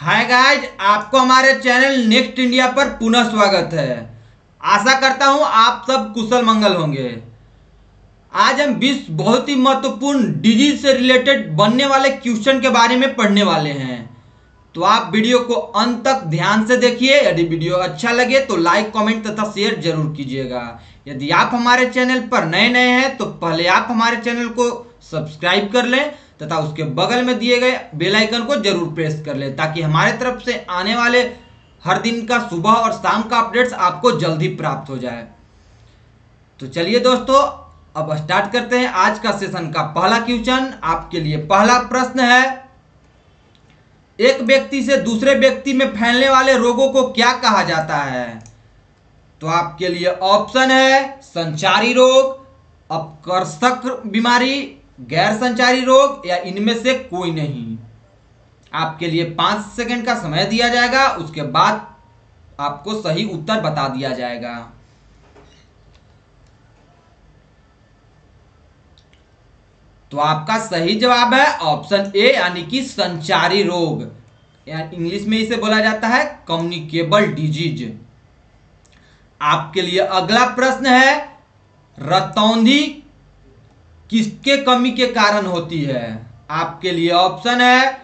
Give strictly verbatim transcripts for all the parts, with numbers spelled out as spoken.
Hi guys, आपको हमारे channel next India पर पुनः स्वागत है। आशा करता हूं आप सब कुशल मंगल होंगे। आज हम बीस बहुत ही महत्वपूर्ण डिजीज से रिलेटेड बनने वाले क्वेश्चन के बारे में पढ़ने वाले हैं, तो आप वीडियो को अंत तक ध्यान से देखिए। यदि वीडियो अच्छा लगे तो लाइक, कमेंट तथा शेयर जरूर कीजिएगा। यदि आप हमारे चैनल पर नए नए हैं तो पहले आप हमारे चैनल को सब्सक्राइब कर लें तथा उसके बगल में दिए गए बेल आइकन को जरूर प्रेस कर लें, ताकि हमारे तरफ से आने वाले हर दिन का सुबह और शाम का अपडेट्स आपको जल्दी प्राप्त हो जाए। तो चलिए दोस्तों, अब स्टार्ट करते हैं आज का सेशन का पहला क्वेश्चन। आपके लिए पहला प्रश्न है, एक व्यक्ति से दूसरे व्यक्ति में फैलने वाले रोगों को क्या कहा जाता है? तो आपके लिए ऑप्शन है संचारी रोग, अपकर्षक बीमारी, गैर संचारी रोग या इनमें से कोई नहीं। आपके लिए पाँच सेकंड का समय दिया जाएगा, उसके बाद आपको सही उत्तर बता दिया जाएगा। तो आपका सही जवाब है ऑप्शन ए, यानी कि संचारी रोग, या इंग्लिश में इसे बोला जाता है कम्युनिकेबल डिजीज। आपके लिए अगला प्रश्न है, रतौंधी किसके कमी के कारण होती है? आपके लिए ऑप्शन है,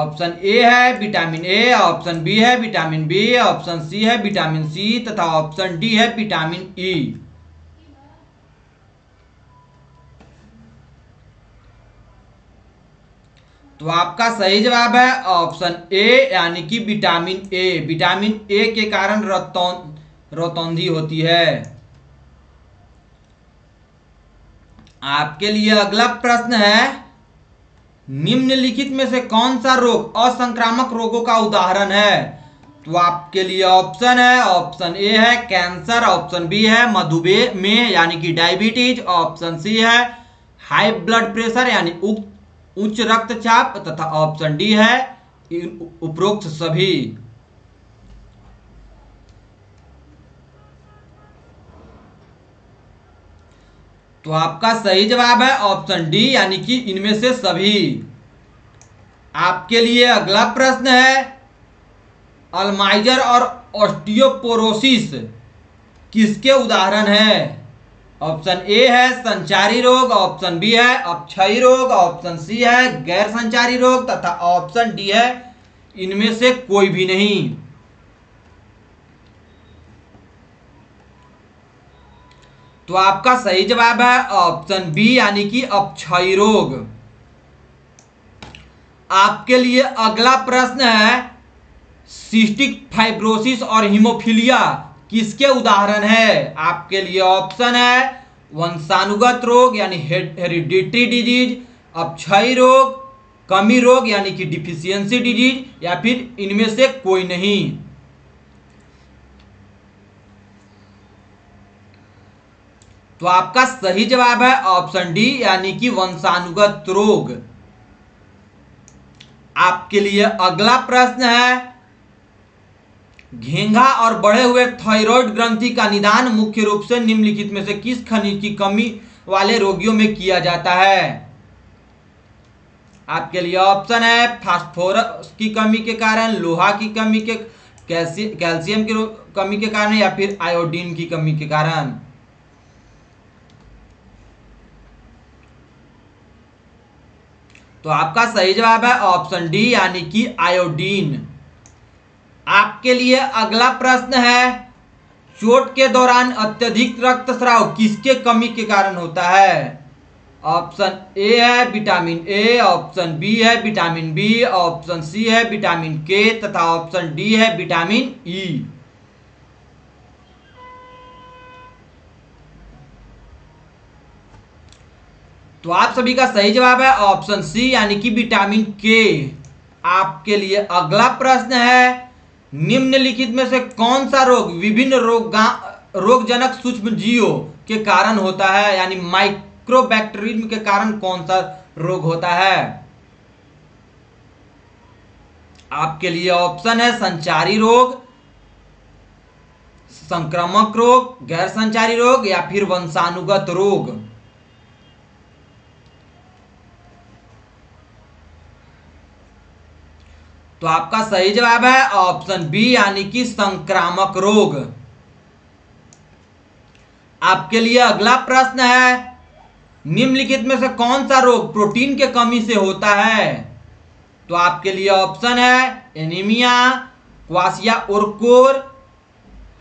ऑप्शन ए है विटामिन ए, ऑप्शन बी है विटामिन बी, ऑप्शन सी है विटामिन सी तथा ऑप्शन डी है विटामिन ई। तो आपका सही जवाब है ऑप्शन ए, यानी कि विटामिन ए। विटामिन ए के कारण रतौंधी होती है। आपके लिए अगला प्रश्न है, निम्नलिखित में से कौन सा रोग असंक्रामक रोगों का उदाहरण है? तो आपके लिए ऑप्शन है, ऑप्शन ए है कैंसर, ऑप्शन बी है मधुमेह यानी कि डायबिटीज, ऑप्शन सी है हाई ब्लड प्रेशर यानी उच्च रक्तचाप तथा ऑप्शन डी है उपरोक्त सभी। तो आपका सही जवाब है ऑप्शन डी, यानी कि इनमें से सभी। आपके लिए अगला प्रश्न है, अल्जाइमर और ऑस्टियोपोरोसिस किसके उदाहरण है? ऑप्शन ए है संचारी रोग, ऑप्शन बी है अपक्षयी रोग, ऑप्शन सी है गैर संचारी रोग तथा ऑप्शन डी है इनमें से कोई भी नहीं। तो आपका सही जवाब है ऑप्शन बी, यानी कि अपक्षयी रोग। आपके लिए अगला प्रश्न है, सिस्टिक फाइब्रोसिस और हीमोफीलिया किसके उदाहरण है? आपके लिए ऑप्शन है वंशानुगत रोग यानी हेरिडिटरी डिजीज, अपक्षयी रोग, कमी रोग यानी कि डिफिशियंसी डिजीज या फिर इनमें से कोई नहीं। तो आपका सही जवाब है ऑप्शन डी, यानी कि वंशानुगत रोग। आपके लिए अगला प्रश्न है, घेंघा और बढ़े हुए थायराइड ग्रंथि का निदान मुख्य रूप से निम्नलिखित में से किस खनिज की कमी वाले रोगियों में किया जाता है? आपके लिए ऑप्शन है फास्फोरस की कमी के कारण, लोहा की कमी के, कैल्शियम की कमी के कारण या फिर आयोडीन की कमी के कारण। तो आपका सही जवाब है ऑप्शन डी, यानी कि आयोडीन। आपके लिए अगला प्रश्न है, चोट के दौरान अत्यधिक रक्तस्राव किसके कमी के कारण होता है? ऑप्शन ए है विटामिन ए, ऑप्शन बी है विटामिन बी, ऑप्शन सी है विटामिन के तथा ऑप्शन डी है विटामिन ई। तो आप सभी का सही जवाब है ऑप्शन सी, यानी कि विटामिन के। आपके लिए अगला प्रश्न है, निम्नलिखित में से कौन सा रोग विभिन्न रोग रोगजनक सूक्ष्मजीवों के कारण होता है? यानी माइक्रोबैक्टीरियम के कारण कौन सा रोग होता है? आपके लिए ऑप्शन है संचारी रोग, संक्रामक रोग, गैर संचारी रोग या फिर वंशानुगत रोग। तो आपका सही जवाब है ऑप्शन बी यानी कि संक्रामक रोग। आपके लिए अगला प्रश्न है, निम्नलिखित में से कौन सा रोग प्रोटीन के कमी से होता है? तो आपके लिए ऑप्शन है एनीमिया, क्वाशियोर्कोर,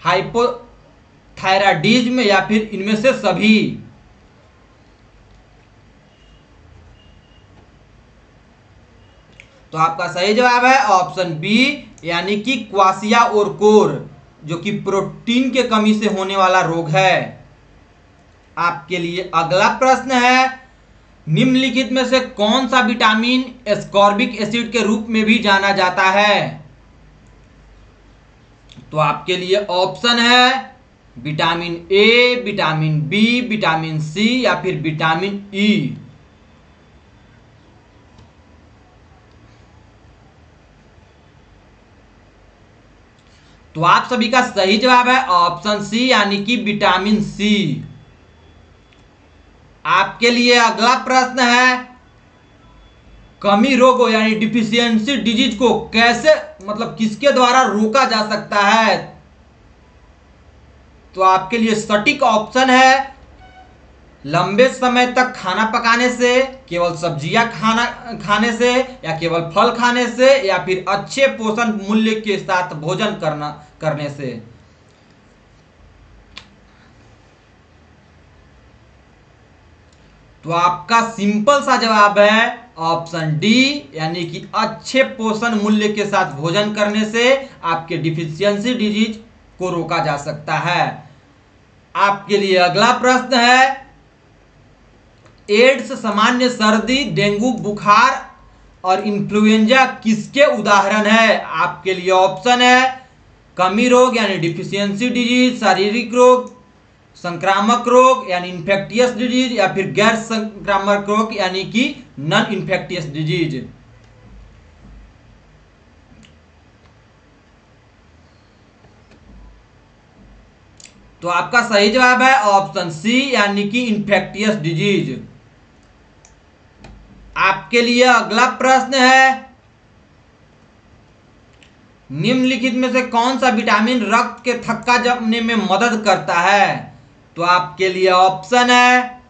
हाइपोथायराइडिज्म या फिर इनमें से सभी। तो आपका सही जवाब है ऑप्शन बी यानी कि क्वाशियोर्कोर, जो कि प्रोटीन के कमी से होने वाला रोग है। आपके लिए अगला प्रश्न है, निम्नलिखित में से कौन सा विटामिन एस्कॉर्बिक एसिड के रूप में भी जाना जाता है? तो आपके लिए ऑप्शन है vitamin A, vitamin B, vitamin C या फिर विटामिन ई। तो आप सभी का सही जवाब है ऑप्शन सी यानी कि विटामिन सी। आपके लिए अगला प्रश्न है, कमी रोग यानी डिफिशियंसी डिजीज को कैसे मतलब किसके द्वारा रोका जा सकता है? तो आपके लिए सटीक ऑप्शन है लंबे समय तक खाना पकाने से, केवल सब्जियां खाना खाने से या केवल फल खाने से या फिर अच्छे पोषण मूल्य के साथ भोजन करना करने से। तो आपका सिंपल सा जवाब है ऑप्शन डी यानी कि अच्छे पोषण मूल्य के साथ भोजन करने से आपके डिफिशियंसी डिजीज को रोका जा सकता है। आपके लिए अगला प्रश्न है, एड्स, सामान्य सर्दी, डेंगू बुखार और इन्फ्लुएंजा किसके उदाहरण है? आपके लिए ऑप्शन है कमी रोग यानी डिफिशियंसी डिजीज, शारीरिक रोग, संक्रामक रोग यानी इन्फेक्टियस डिजीज या फिर गैर संक्रामक रोग यानी कि नॉन इन्फेक्टियस डिजीज। तो आपका सही जवाब है ऑप्शन सी यानी कि इन्फेक्टियस डिजीज। आपके लिए अगला प्रश्न है, निम्नलिखित में से कौन सा विटामिन रक्त के थक्का जमने में मदद करता है? तो आपके लिए ऑप्शन है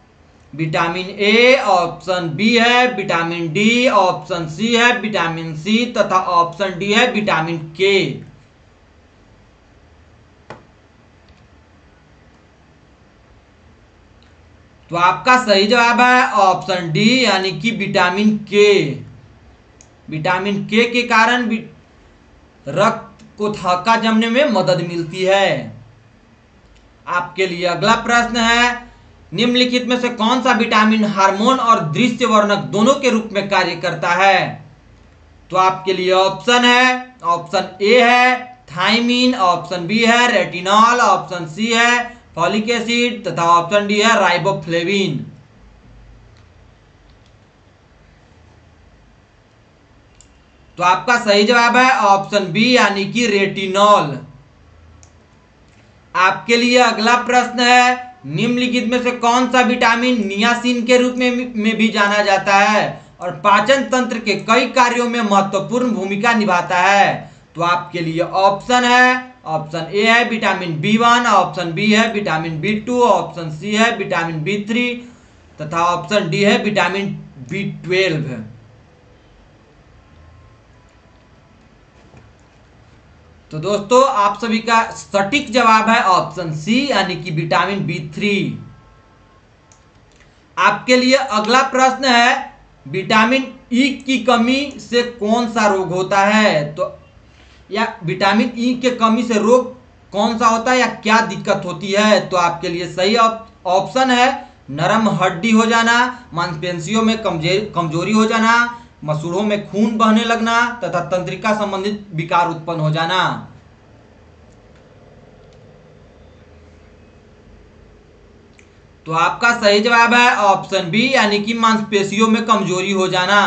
विटामिन ए, ऑप्शन बी है विटामिन डी, ऑप्शन सी है विटामिन सी तथा ऑप्शन डी है विटामिन के। तो आपका सही जवाब है ऑप्शन डी यानी कि विटामिन के। विटामिन के के कारण रक्त को थक्का जमने में मदद मिलती है। आपके लिए अगला प्रश्न है, निम्नलिखित में से कौन सा विटामिन हार्मोन और दृश्य वर्णक दोनों के रूप में कार्य करता है? तो आपके लिए ऑप्शन है, ऑप्शन ए है थायमिन, ऑप्शन बी है रेटिनॉल, ऑप्शन सी है फॉलिक एसिड तथा ऑप्शन डी है राइबोफ्लेविन। तो आपका सही जवाब है ऑप्शन बी यानी कि रेटिनॉल। आपके लिए अगला प्रश्न है, निम्नलिखित में से कौन सा विटामिन नियासिन के रूप में में भी जाना जाता है और पाचन तंत्र के कई कार्यों में महत्वपूर्ण भूमिका निभाता है? तो आपके लिए ऑप्शन है, ऑप्शन ए है vitamin B one, option B है vitamin B two, option C है विटामिन बी थ्री तथा ऑप्शन डी है विटामिन बी ट्वेल्व। तो दोस्तों आप सभी का सटीक जवाब है ऑप्शन सी यानी कि विटामिन बी थ्री। आपके लिए अगला प्रश्न है, विटामिन ई की कमी से कौन सा रोग होता है? तो या विटामिन ई के कमी से रोग कौन सा होता है या क्या दिक्कत होती है? तो आपके लिए सही ऑप्शन है नरम हड्डी हो जाना, मांसपेशियों में कमजोरी हो जाना, मसूड़ों में खून बहने लगना तथा तंत्रिका संबंधित विकार उत्पन्न हो जाना। तो आपका सही जवाब है ऑप्शन बी यानी कि मांसपेशियों में कमजोरी हो जाना।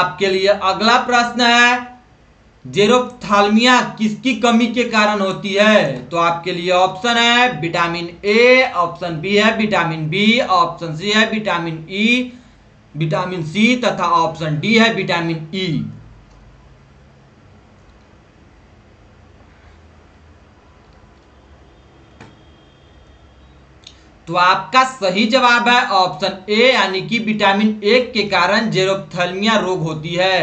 आपके लिए अगला प्रश्न है, जेरोफ्थाल्मिया किसकी कमी के कारण होती है? तो आपके लिए ऑप्शन है विटामिन ए, ऑप्शन बी है विटामिन बी, ऑप्शन सी है विटामिन ई, विटामिन सी तथा ऑप्शन डी है विटामिन ई। तो आपका सही जवाब है ऑप्शन ए यानी कि विटामिन ए के कारण जेरोप्थेल्मिया रोग होती है।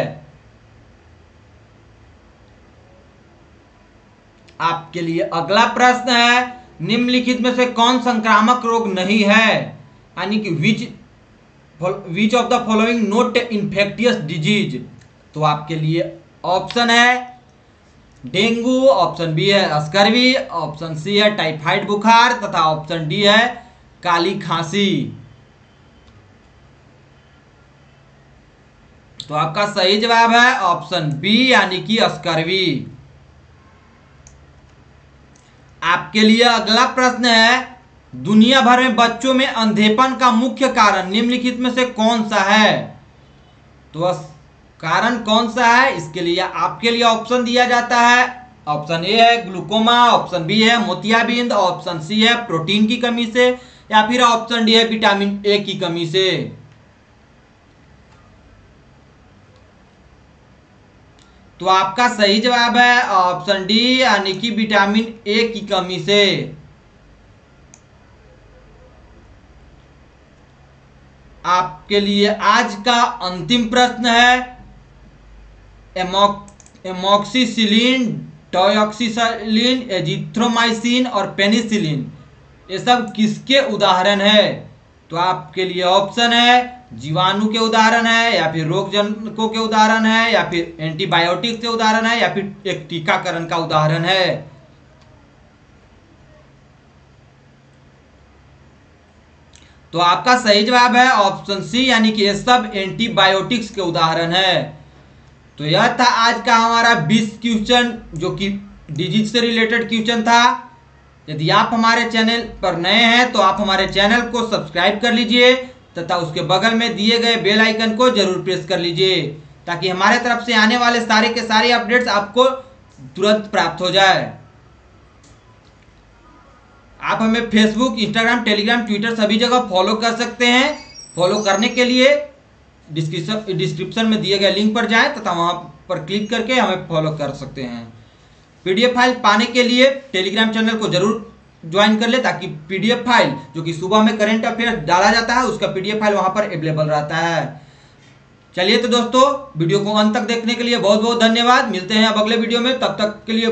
आपके लिए अगला प्रश्न है, निम्नलिखित में से कौन संक्रामक रोग नहीं है, यानी कि which which of the following not infectious disease. तो आपके लिए ऑप्शन है डेंगू, ऑप्शन बी है स्कर्वी, ऑप्शन सी है टाइफाइड बुखार तथा ऑप्शन डी है काली खांसी। तो आपका सही जवाब है ऑप्शन बी यानी कि स्कर्वी। आपके लिए अगला प्रश्न है, दुनिया भर में बच्चों में अंधेपन का मुख्य कारण निम्नलिखित में से कौन सा है। तो कारण कौन सा है, इसके लिए आपके लिए ऑप्शन दिया जाता है। ऑप्शन ए है ग्लूकोमा, ऑप्शन बी है मोतियाबिंद, ऑप्शन सी है प्रोटीन की कमी से, या फिर ऑप्शन डी है विटामिन ए की कमी से। तो आपका सही जवाब है ऑप्शन डी यानी कि विटामिन ए की कमी से। आपके लिए आज का अंतिम प्रश्न है, एमोक्सिसिलिन, डॉक्सीसाइक्लिन, एजिथ्रोमाइसिन और पेनिसिलिन ये सब किसके उदाहरण है। तो आपके लिए ऑप्शन है जीवाणु के उदाहरण है, या फिर रोगजनकों के उदाहरण है, या फिर एंटीबायोटिक के उदाहरण है, या फिर एक टीकाकरण का उदाहरण है। तो आपका सही जवाब है ऑप्शन सी यानी कि ये सब एंटीबायोटिक्स के उदाहरण है। तो यह था आज का हमारा बीस क्वेश्चन जो कि डिजीज से रिलेटेड क्वेश्चन था। यदि आप हमारे चैनल पर नए हैं तो आप हमारे चैनल को सब्सक्राइब कर लीजिए तथा उसके बगल में दिए गए बेल आइकन को जरूर प्रेस कर लीजिए ताकि हमारे तरफ से आने वाले सारे के सारे अपडेट्स आपको तुरंत प्राप्त हो जाए। आप हमें फेसबुक, इंस्टाग्राम, टेलीग्राम, ट्विटर सभी जगह फॉलो कर सकते हैं। फॉलो करने के लिए डिस्क्रिप्शन डिस्क्रिप्शन में दिए गए लिंक पर जाएं तथा वहां पर क्लिक करके हमें फॉलो कर सकते हैं। पीडीएफ फाइल पाने के लिए टेलीग्राम चैनल को जरूर ज्वाइन कर ले ताकि पीडीएफ फाइल जो कि सुबह में करंट अफेयर डाला जाता है उसका पीडीएफ फाइल वहां पर अवेलेबल रहता है। चलिए तो दोस्तों, वीडियो को अंत तक देखने के लिए बहुत बहुत धन्यवाद। मिलते हैं अब अगले वीडियो में। तब तक के लिए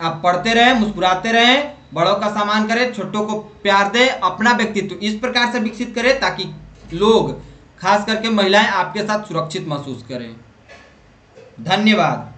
आप पढ़ते रहें, मुस्कुराते रहें, बड़ों का सम्मान करें, छोटों को प्यार दें, अपना व्यक्तित्व इस प्रकार से विकसित करें ताकि लोग खास करके महिलाएं आपके साथ सुरक्षित महसूस करें। धन्यवाद।